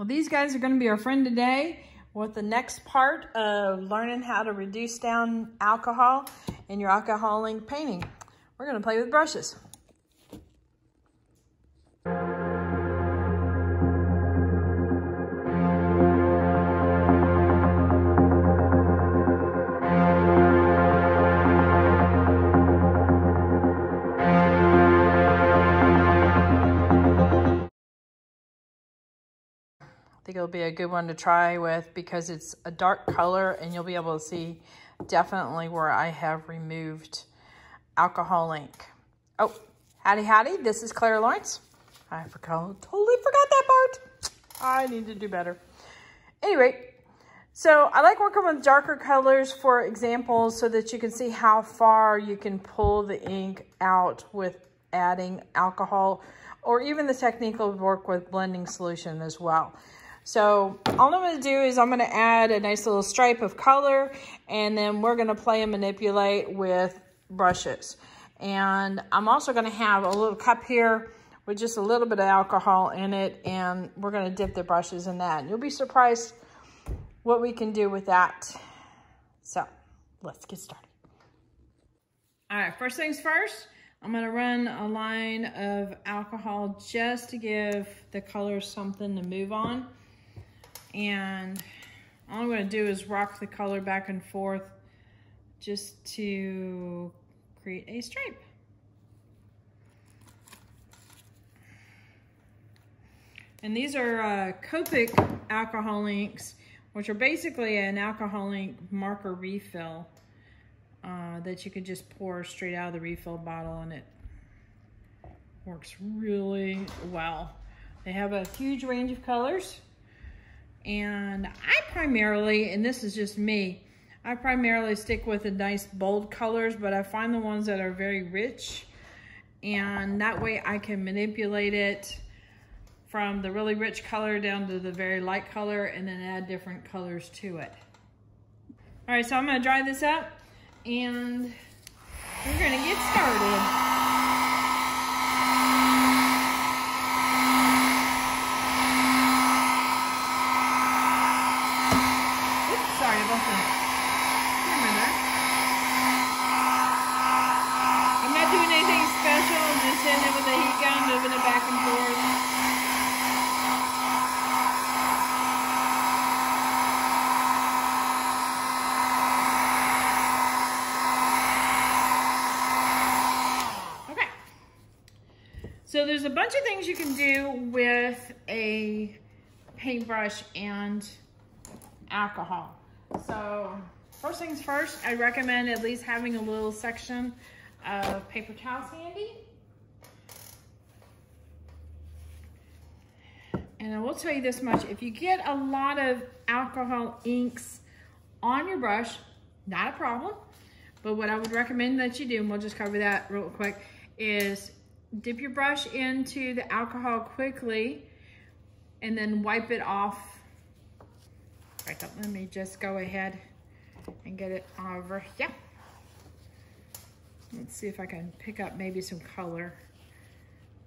Well, these guys are going to be our friend today with the next part of learning how to reduce down alcohol in your alcohol ink painting. We're going to play with brushes. I think it'll be a good one to try with because it's a dark color and you'll be able to see definitely where I have removed alcohol ink. Oh, howdy, this is Clara Lawrence. I totally forgot that part. I need to do better. Anyway, so I like working with darker colors for examples so that you can see how far you can pull the ink out with adding alcohol, or even the technique will work with blending solution as well. So all I'm going to do is I'm going to add a nice little stripe of color, and then we're going to play and manipulate with brushes. And I'm also going to have a little cup here with just a little bit of alcohol in it, and we're going to dip the brushes in that. And you'll be surprised what we can do with that. So let's get started. All right, first things first. I'm going to run a line of alcohol just to give the color something to move on. And all I'm going to do is rock the color back and forth just to create a stripe. And these are Copic alcohol inks, which are basically an alcohol ink marker refill. That you could just pour straight out of the refill bottle, and it works really well. They have a huge range of colors, and I primarily, and this is just me, I primarily stick with the nice bold colors, but I find the ones that are very rich, and that way I can manipulate it from the really rich color down to the very light color and then add different colors to it. All right, so I'm gonna dry this up, and we're going to get started. Oops, sorry about that. Come in there. I'm not doing anything special, I'm just hitting it with the heat gun, moving it back and forth. So there's a bunch of things you can do with a paintbrush and alcohol. So first things first, I recommend at least having a little section of paper towels handy. And I will tell you this much, if you get a lot of alcohol inks on your brush, not a problem. But what I would recommend that you do, and we'll just cover that real quick, is dip your brush into the alcohol quickly and then wipe it off. All right, let me just go ahead and get it over. Yeah. Let's see if I can pick up maybe some color.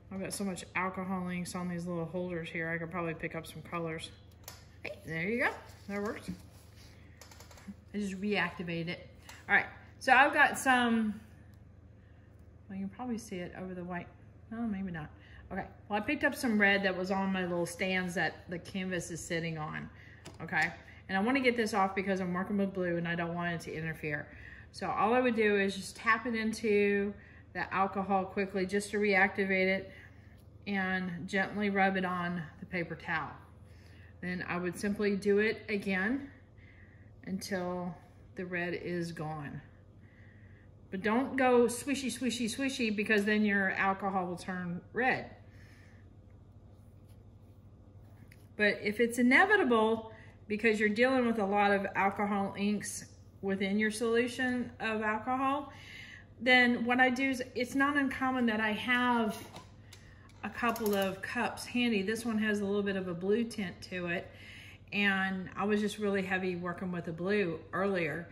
I've got so much alcohol inks on these little holders here, I could probably pick up some colors. Hey, there you go. That works. I just reactivated it. All right, so I've got some. Well, you can probably see it over the white. No, maybe not. Okay, well, I picked up some red that was on my little stands that the canvas is sitting on, okay? And I wanna get this off because I'm working with blue and I don't want it to interfere. So all I would do is just tap it into the alcohol quickly just to reactivate it and gently rub it on the paper towel. Then I would simply do it again until the red is gone. But don't go swishy, swishy, swishy, because then your alcohol will turn red. But if it's inevitable, because you're dealing with a lot of alcohol inks within your solution of alcohol, then what I do is, it's not uncommon that I have a couple of cups handy. This one has a little bit of a blue tint to it, and I was just really heavy working with the blue earlier.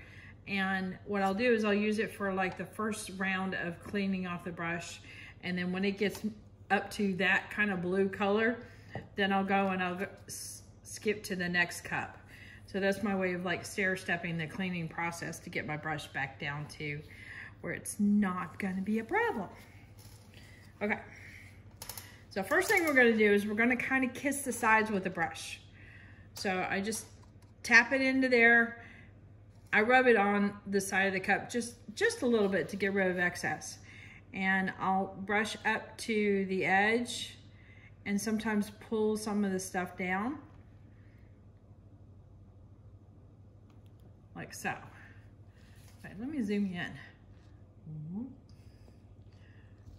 And what I'll do is I'll use it for like the first round of cleaning off the brush. And then when it gets up to that kind of blue color, then I'll go and I'll skip to the next cup. So that's my way of like stair-stepping the cleaning process to get my brush back down to where it's not gonna be a problem. Okay, so first thing we're gonna do is we're gonna kind of kiss the sides with the brush. So I just tap it into there. I rub it on the side of the cup just a little bit to get rid of excess. And I'll brush up to the edge and sometimes pull some of the stuff down. Like so. Right, let me zoom in.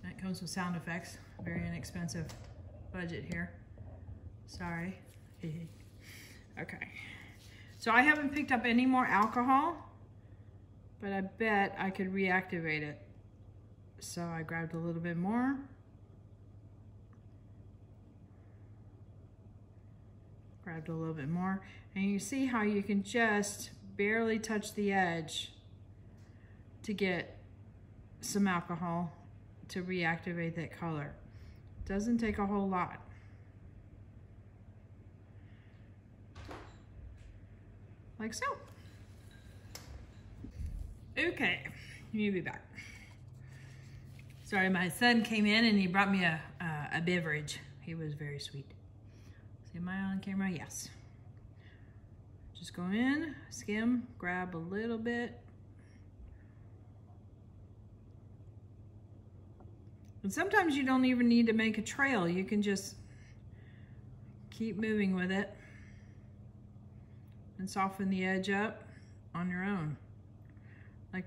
That comes with sound effects. Very inexpensive budget here. Sorry. Okay. So I haven't picked up any more alcohol, but I bet I could reactivate it. So I grabbed a little bit more. Grabbed a little bit more. And you see how you can just barely touch the edge to get some alcohol to reactivate that color. Doesn't take a whole lot. Like so. Okay, you'll be back. Sorry, my son came in and he brought me a beverage. He was very sweet. Am I on camera? Yes. Just go in, skim, grab a little bit. And sometimes you don't even need to make a trail. You can just keep moving with it and soften the edge up on your own. Like,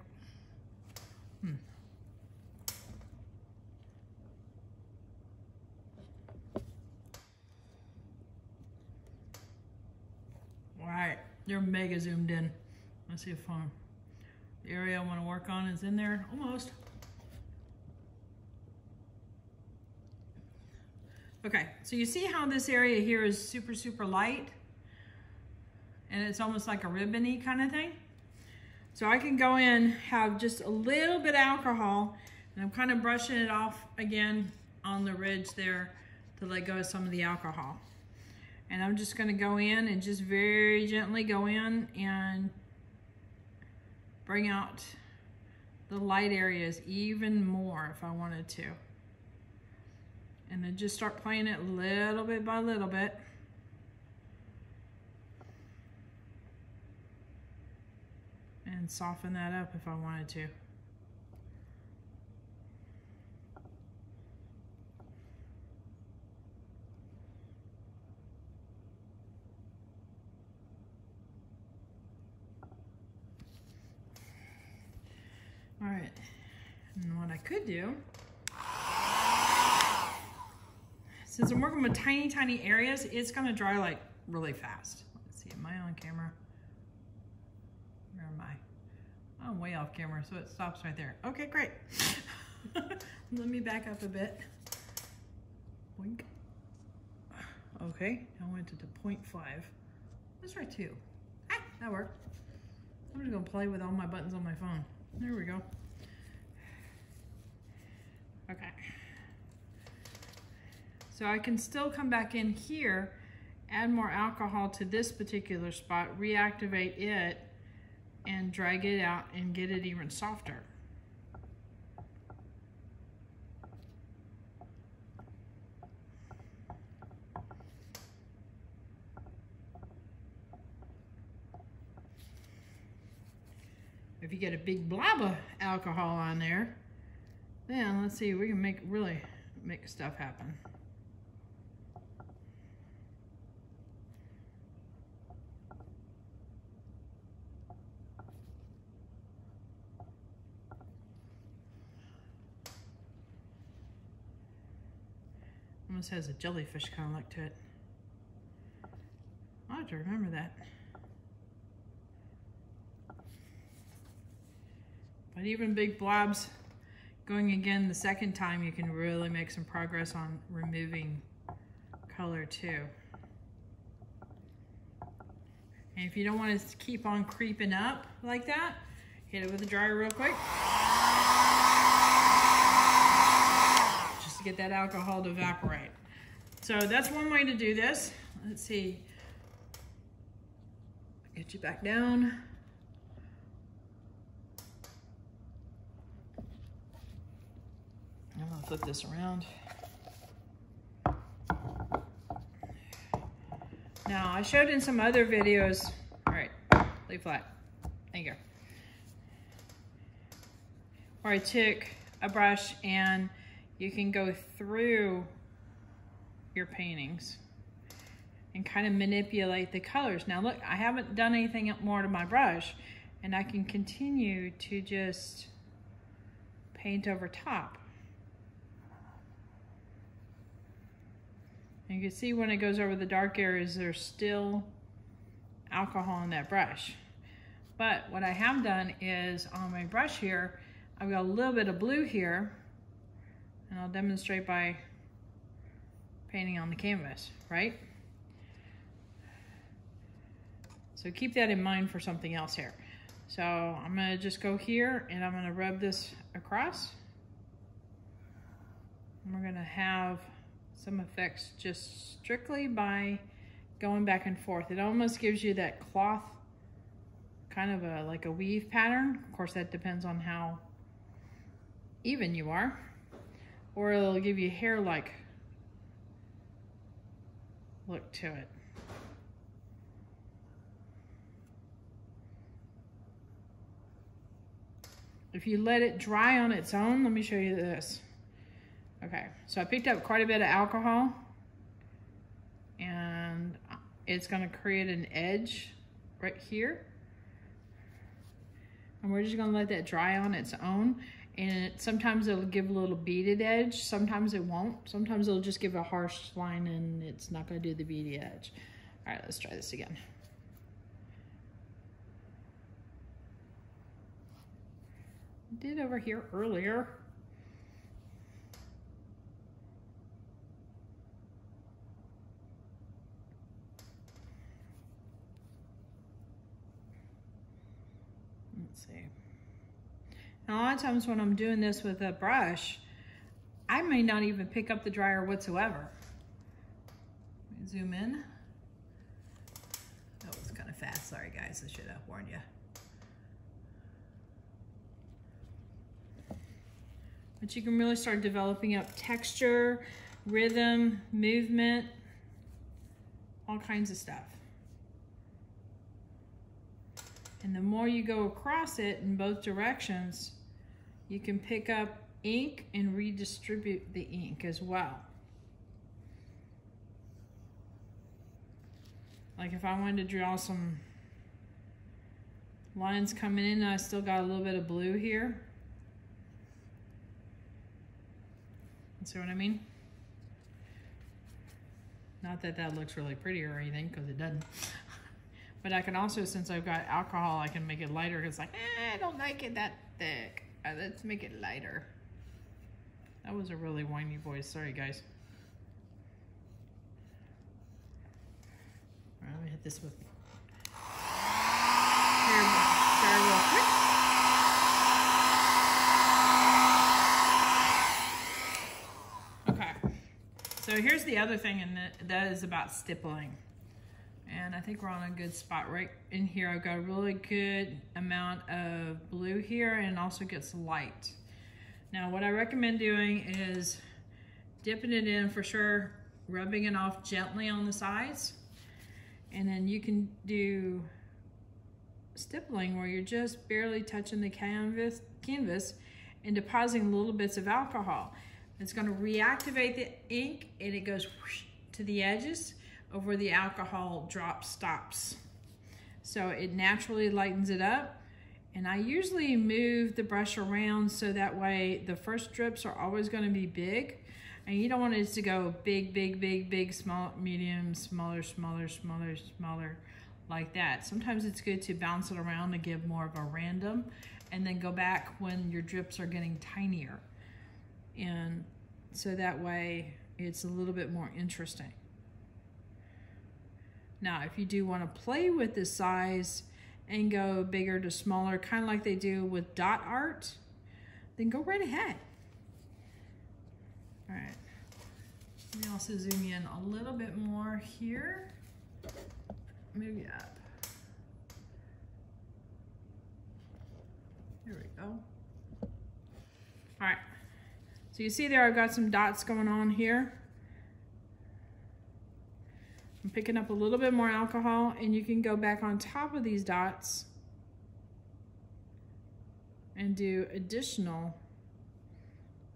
All right, they're mega zoomed in. Let's see if the area I want to work on is in there, almost. Okay, so you see how this area here is super, super light? And it's almost like a ribbony kind of thing. So I can go in, have just a little bit of alcohol, and I'm kind of brushing it off again on the ridge there to let go of some of the alcohol. And I'm just gonna go in and just very gently go in and bring out the light areas even more if I wanted to. And then just start playing it little bit by little bit. And soften that up if I wanted to. All right, and what I could do, since I'm working with tiny, tiny areas, it's gonna dry like really fast. Let's see, am I on camera? Where am I? I'm way off camera, so it stops right there. Okay, great. Let me back up a bit. Boink. Okay, I went to the 0.5. Let's try 2. Ah, that worked. I'm just gonna play with all my buttons on my phone. There we go. Okay. So I can still come back in here, add more alcohol to this particular spot, reactivate it, and drag it out and get it even softer. If you get a big blob of alcohol on there, then let's see, we can really make stuff happen. Almost has a jellyfish kind of look to it. I'll have to remember that. But even big blobs, going again the second time, you can really make some progress on removing color too. And if you don't want it to keep on creeping up like that, hit it with a dryer real quick. Just to get that alcohol to evaporate. So that's one way to do this. Let's see, Get you back down. I'm gonna flip this around. Now, I showed in some other videos, all right, lay flat, there you go, where I took a brush and you can go through your paintings and kind of manipulate the colors. Now look, I haven't done anything more to my brush and I can continue to just paint over top. And you can see when it goes over the dark areas, there's still alcohol in that brush. But what I have done is on my brush here, I've got a little bit of blue here, and I'll demonstrate by painting on the canvas, right? So keep that in mind for something else here. So I'm gonna just go here and I'm gonna rub this across. And we're gonna have some effects just strictly by going back and forth. It almost gives you that cloth kind of a like a weave pattern. Of course, that depends on how even you are, or it'll give you hair-like look to it. If you let it dry on its own, let me show you this. Okay, so I picked up quite a bit of alcohol and it's gonna create an edge right here. And we're just gonna let that dry on its own. And sometimes it'll give a little beaded edge, sometimes it won't. Sometimes it'll just give a harsh line and it's not gonna do the beaded edge. All right, let's try this again. I did over here earlier. Let's see. Now, a lot of times when I'm doing this with a brush, I may not even pick up the dryer whatsoever. Let me zoom in. That was kind of fast. Sorry, guys. I should have warned you. But you can really start developing up texture, rhythm, movement, all kinds of stuff. And the more you go across it in both directions, you can pick up ink and redistribute the ink as well. Like if I wanted to draw some lines coming in, I still got a little bit of blue here. See what I mean? Not that that looks really pretty or anything, because it doesn't. But I can also, since I've got alcohol, I can make it lighter. It's like, I don't like it that thick. Let's make it lighter. That was a really whiny voice. Sorry, guys. All right, I'm gonna hit this with hair real quick. Okay. So here's the other thing, and that is about stippling. And I think we're on a good spot right in here. I've got a really good amount of blue here and also gets light. Now what I recommend doing is dipping it in for sure, rubbing it off gently on the sides. And then you can do stippling where you're just barely touching the canvas and depositing little bits of alcohol. It's gonna reactivate the ink and it goes whoosh to the edges over the alcohol drop stops. So it naturally lightens it up. And I usually move the brush around so that way the first drips are always gonna be big. And you don't want it to go big, big, big, big, small, medium, smaller, smaller, smaller, smaller, like that. Sometimes it's good to bounce it around to give more of a random and then go back when your drips are getting tinier. And so that way it's a little bit more interesting. Now, if you do want to play with the size and go bigger to smaller, kind of like they do with dot art, then go right ahead. All right. Let me also zoom in a little bit more here. Move you up. There we go. All right. So you see there, I've got some dots going on here. I'm picking up a little bit more alcohol, and you can go back on top of these dots and do additional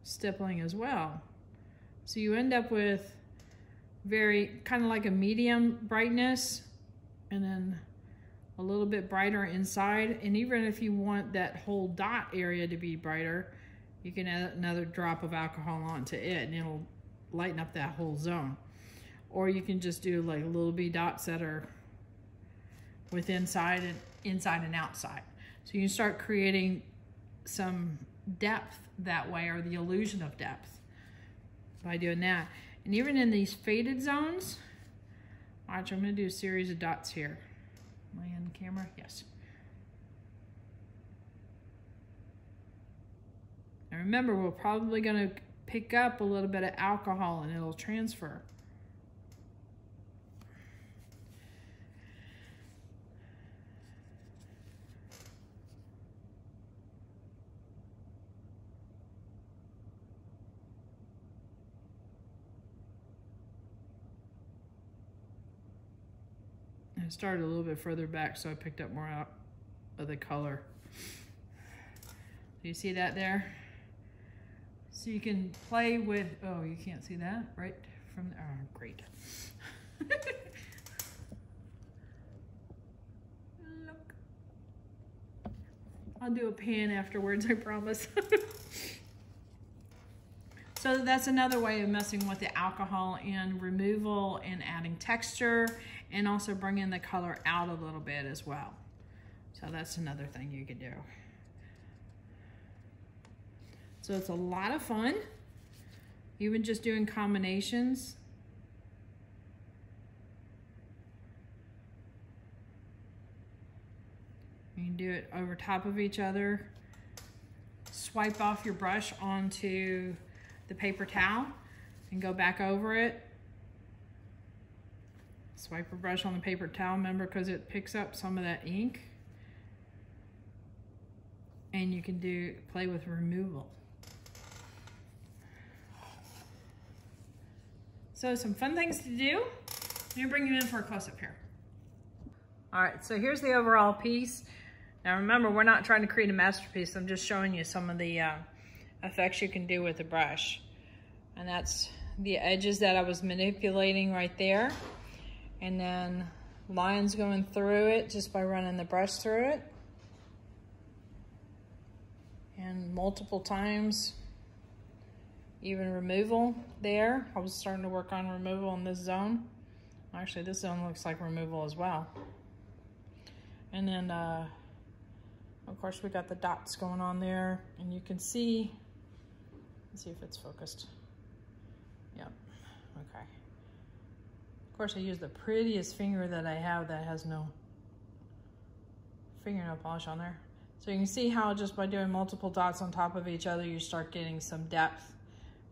stippling as well. So you end up with very kind of like a medium brightness, and then a little bit brighter inside. And even if you want that whole dot area to be brighter, you can add another drop of alcohol onto it and it'll lighten up that whole zone. Or you can just do like little bitty dots that are with inside and outside. So you can start creating some depth that way, or the illusion of depth, by doing that. And even in these faded zones, watch, I'm gonna do a series of dots here. Am I on camera? Yes. And remember, we're probably gonna pick up a little bit of alcohol and it'll transfer. I started a little bit further back, so I picked up more out of the color. Do you see that there? So you can play with, oh, you can't see that right from there. Oh, great. Look. I'll do a pan afterwards, I promise. So that's another way of messing with the alcohol and removal and adding texture, and also bringing the color out a little bit as well. So that's another thing you could do. So it's a lot of fun, even just doing combinations. You can do it over top of each other. Swipe off your brush onto the paper towel and go back over it. Swipe your brush on the paper towel, remember, because it picks up some of that ink. And you can do play with removal. So some fun things to do. Let me bring you in for a close-up here. All right, so here's the overall piece. Now remember, we're not trying to create a masterpiece. I'm just showing you some of the effects you can do with a brush. And that's the edges that I was manipulating right there. And then lines going through it just by running the brush through it. And multiple times, even removal there. I was starting to work on removal in this zone. Actually, this zone looks like removal as well. And then, of course, we got the dots going on there, and you can see. Let's see if it's focused. Yep, okay. Of course, I use the prettiest finger that I have that has no fingernail polish on there. So you can see how just by doing multiple dots on top of each other, you start getting some depth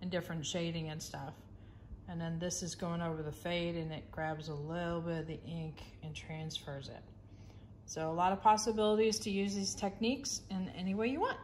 and different shading and stuff. And then this is going over the fade, and it grabs a little bit of the ink and transfers it. So a lot of possibilities to use these techniques in any way you want.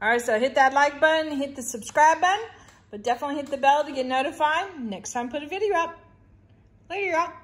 All right, so hit that like button, hit the subscribe button, but definitely hit the bell to get notified next time I put a video up. Later, y'all.